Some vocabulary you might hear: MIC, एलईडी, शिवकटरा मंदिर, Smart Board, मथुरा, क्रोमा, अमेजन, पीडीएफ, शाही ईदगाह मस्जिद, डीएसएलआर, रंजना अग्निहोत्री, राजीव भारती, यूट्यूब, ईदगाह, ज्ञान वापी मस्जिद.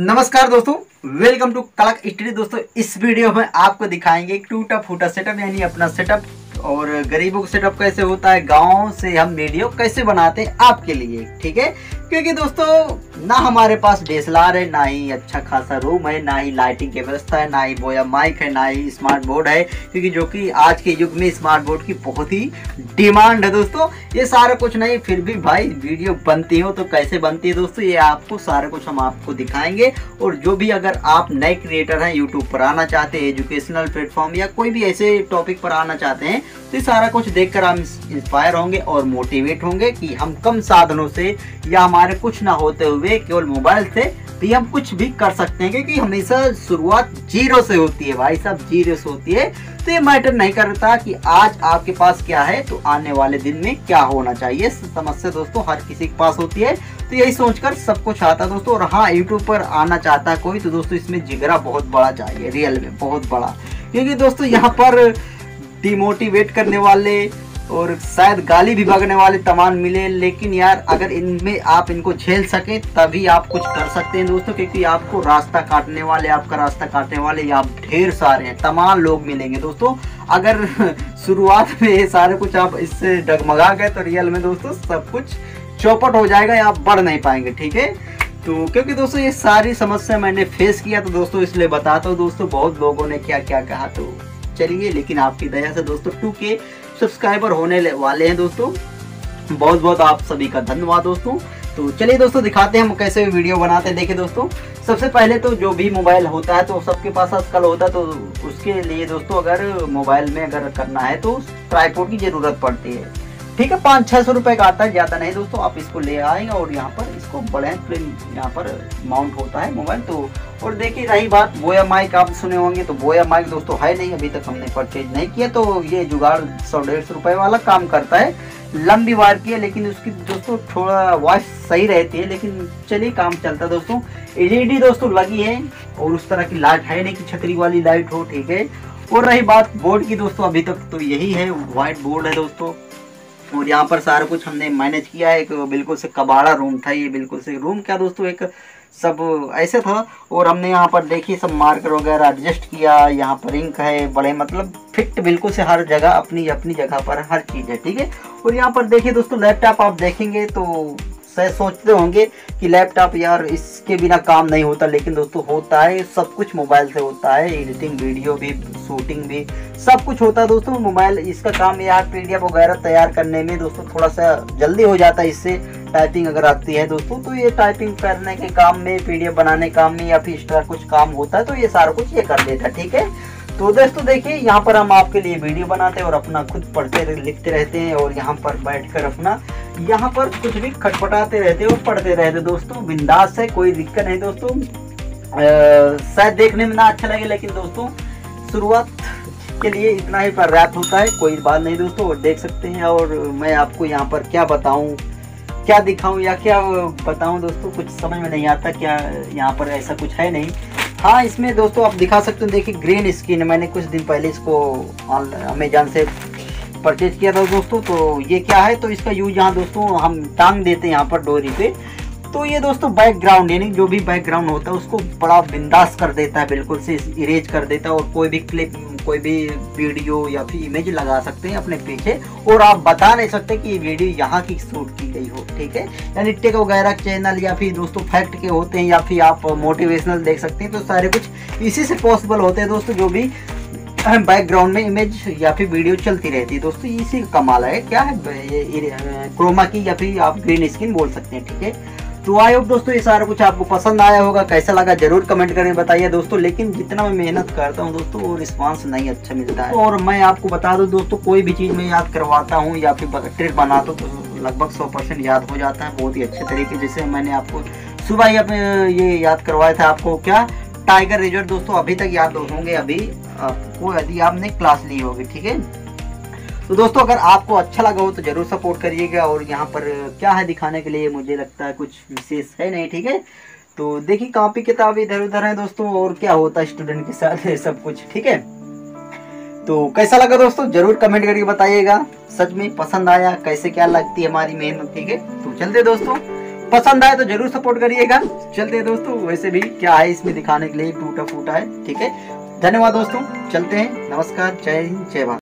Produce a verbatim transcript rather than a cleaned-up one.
नमस्कार दोस्तों, welcome to कला स्टडी। दोस्तों इस वीडियो में आपको दिखाएंगे टूटा फूटा सेटअप यानी अपना सेटअप और गरीबों का सेटअप कैसे होता है, गांव से हम वीडियो कैसे बनाते हैं आपके लिए, ठीक है। क्योंकि दोस्तों ना हमारे पास डीएसएलआर है, ना ही अच्छा खासा रूम है, ना ही लाइटिंग की व्यवस्था है, ना ही बोया माइक है, ना ही स्मार्ट बोर्ड है, क्योंकि जो कि आज के युग में स्मार्ट बोर्ड की बहुत ही डिमांड है दोस्तों। ये सारा कुछ नहीं, फिर भी भाई वीडियो बनती हो तो कैसे बनती है दोस्तों, ये आपको सारा कुछ हम आपको दिखाएंगे। और जो भी अगर आप नए क्रिएटर हैं, यूट्यूब पर आना चाहते हैं, एजुकेशनल प्लेटफॉर्म या कोई भी ऐसे टॉपिक पर आना चाहते हैं, तो ये सारा कुछ देख कर हम इंस्पायर होंगे और मोटिवेट होंगे कि हम कम साधनों से या हमारे कुछ ना होते हुए केवल मोबाइल से भी हम कुछ भी कर सकते हैं, क्योंकि हमेशा शुरुआत जीरो से होती है भाई साहब, जीरो से होती है। तो ये मैटर नहीं करता कि आज आपके पास क्या है तो आने वाले दिन में क्या होना चाहिए। समस्या दोस्तों हर किसी के पास होती है, तो यही सोचकर सब कुछ आता है दोस्तों। और हाँ, यूट्यूब पर आना चाहता है कोई तो दोस्तों इसमें जिगरा बहुत बड़ा चाहिए, रियल में बहुत बड़ा, क्योंकि दोस्तों यहाँ पर डिमोटिवेट करने वाले और शायद गाली भी भागने वाले तमाम मिले, लेकिन यार अगर इनमें आप इनको झेल सकें तभी आप कुछ कर सकते हैं दोस्तों। क्योंकि आपको रास्ता काटने वाले, आपका रास्ता काटने वाले या आप ढेर सारे हैं, तमाम लोग मिलेंगे दोस्तों। अगर शुरुआत में ये सारे कुछ आप इससे डगमगा गए तो रियल में दोस्तों सब कुछ चौपट हो जाएगा या आप बढ़ नहीं पाएंगे, ठीक है। तो क्योंकि दोस्तों ये सारी समस्या मैंने फेस किया तो दोस्तों इसलिए बताता हूँ दोस्तों बहुत लोगों ने क्या क्या कहा। तो चलिए, लेकिन आपकी दया से दोस्तों टू के सब्सक्राइबर होने वाले हैं दोस्तों, बहुत बहुत आप सभी का धन्यवाद दोस्तों। तो चलिए दोस्तों दिखाते हैं हम कैसे वीडियो बनाते हैं। देखिए दोस्तों, सबसे पहले तो जो भी मोबाइल होता है तो सबके पास आजकल होता है, तो उसके लिए दोस्तों अगर मोबाइल में अगर करना है तो ट्राइपॉड की ज़रूरत पड़ती है, ठीक है। पाँच छः सौ रुपये का आता है, ज़्यादा नहीं दोस्तों। आप इसको ले आएंगे और यहाँ पर इसको बड़े प्लेन यहाँ पर माउंट होता है मोबाइल तो। और देखिए रही बात बोया माइक, आप सुने होंगे तो बोया माइक दोस्तों है नहीं, अभी तक हमने परचेज नहीं किया, तो ये जुगाड़ सौ डेढ़ सौ रुपये वाला काम करता है। लंबी वायर की है लेकिन उसकी दोस्तों थोड़ा वॉइस सही रहती है, लेकिन चलिए काम चलता है दोस्तों। एलईडी दोस्तों लगी है और उस तरह की लाइट है नहीं कि छतरी वाली लाइट हो, ठीक है। और रही बात बोर्ड की दोस्तों, अभी तक तो यही है, वाइट बोर्ड है दोस्तों। और यहाँ पर सारा कुछ हमने मैनेज किया है, एक बिल्कुल से कबाड़ा रूम था ये, बिल्कुल से रूम क्या दोस्तों एक सब ऐसे था। और हमने यहाँ पर देखिए सब मार्कर वगैरह एडजस्ट किया, यहाँ पर इंक है बड़े, मतलब फिट बिल्कुल से हर जगह अपनी अपनी जगह पर हर चीज़ है, ठीक है। और यहाँ पर देखिए दोस्तों लैपटॉप, आप देखेंगे तो शायद सोचते होंगे कि लैपटॉप यार इसके बिना काम नहीं होता, लेकिन दोस्तों होता है, सब कुछ मोबाइल से होता है, एडिटिंग वीडियो भी, शूटिंग भी, सब कुछ होता है दोस्तों मोबाइल। इसका काम यार पीडीएफ वगैरह तैयार करने में दोस्तों थोड़ा सा जल्दी हो जाता है, इससे टाइपिंग अगर आती है दोस्तों तो ये टाइपिंग करने के काम में, पीडीएफ बनाने काम में या फिर एक्स्ट्रा कुछ काम होता है तो ये सारा कुछ ये कर देता है, ठीक है। तो दोस्तों देखिए यहाँ पर हम आपके लिए वीडियो बनाते हैं और अपना खुद पढ़ते लिखते रहते हैं, और यहाँ पर बैठकर अपना यहाँ पर कुछ भी खटपटाते रहते हैं और पढ़ते रहते दोस्तों। बिंदास है, कोई दिक्कत नहीं दोस्तों। शायद देखने में ना अच्छा लगे, लेकिन दोस्तों शुरुआत के लिए इतना ही पर रैप होता है, कोई बात नहीं दोस्तों। और देख सकते हैं, और मैं आपको यहाँ पर क्या बताऊँ, क्या दिखाऊँ या क्या बताऊँ दोस्तों, कुछ समझ में नहीं आता। क्या यहाँ पर ऐसा कुछ है नहीं, हाँ इसमें दोस्तों आप दिखा सकते हो। देखिए ग्रीन स्क्रीन, मैंने कुछ दिन पहले इसको अमेजन से परचेज किया था दोस्तों। तो ये क्या है, तो इसका यूज यहाँ दोस्तों हम टांग देते हैं यहाँ पर डोरी पे, तो ये दोस्तों बैकग्राउंड यानी जो भी बैकग्राउंड होता है उसको बड़ा बिंदास कर देता है, बिल्कुल से इरेज कर देता है। और कोई भी क्लिप, कोई भी वीडियो या फिर इमेज लगा सकते हैं अपने पीछे, और आप बता नहीं सकते कि ये वीडियो यहाँ की शूट की गई हो, ठीक है। यानी टेक वगैरह चैनल या फिर दोस्तों फैक्ट के होते हैं या फिर आप मोटिवेशनल देख सकते हैं, तो सारे कुछ इसी से पॉसिबल होते हैं दोस्तों। जो भी बैकग्राउंड में इमेज या फिर वीडियो चलती रहती है दोस्तों, इसी का कमाल है। क्या है, क्रोमा की या फिर आप ग्रीन स्क्रीन बोल सकते हैं, ठीक है। तो आई होप दोस्तों ये सारा कुछ आपको पसंद आया होगा, कैसा लगा जरूर कमेंट करके बताइए दोस्तों। लेकिन जितना मैं मेहनत करता हूँ दोस्तों वो रिस्पांस नहीं अच्छा मिलता है। और मैं आपको बता दूँ दोस्तों, कोई भी चीज़ मैं याद करवाता हूँ या फिर ट्रिक बनाता हूँ तो लगभग सौ परसेंट याद हो जाता है बहुत ही अच्छे तरीके। जैसे मैंने आपको सुबह ही अपने ये याद करवाया था आपको, क्या टाइगर रिजर्व दोस्तों, अभी तक याद होंगे अभी आपको यदि आपने क्लास ली होगी, ठीक है। तो दोस्तों अगर आपको अच्छा लगा हो तो ज़रूर सपोर्ट करिएगा। और यहाँ पर क्या है दिखाने के लिए, मुझे लगता है कुछ विशेष है नहीं, ठीक है। तो देखिए कॉपी किताब इधर उधर है दोस्तों, और क्या होता है स्टूडेंट के साथ है सब कुछ, ठीक है। तो कैसा लगा दोस्तों ज़रूर कमेंट करके बताइएगा, सच में पसंद आया, कैसे क्या लगती है हमारी मेहनत, ठीक है। तो चलते दोस्तों, पसंद आए तो जरूर सपोर्ट करिएगा। चलते हैं दोस्तों, वैसे भी क्या है इसमें दिखाने के लिए, टूटा फूटा है। ठीक है, धन्यवाद दोस्तों, चलते हैं। नमस्कार, जय हिंद, जय भारत।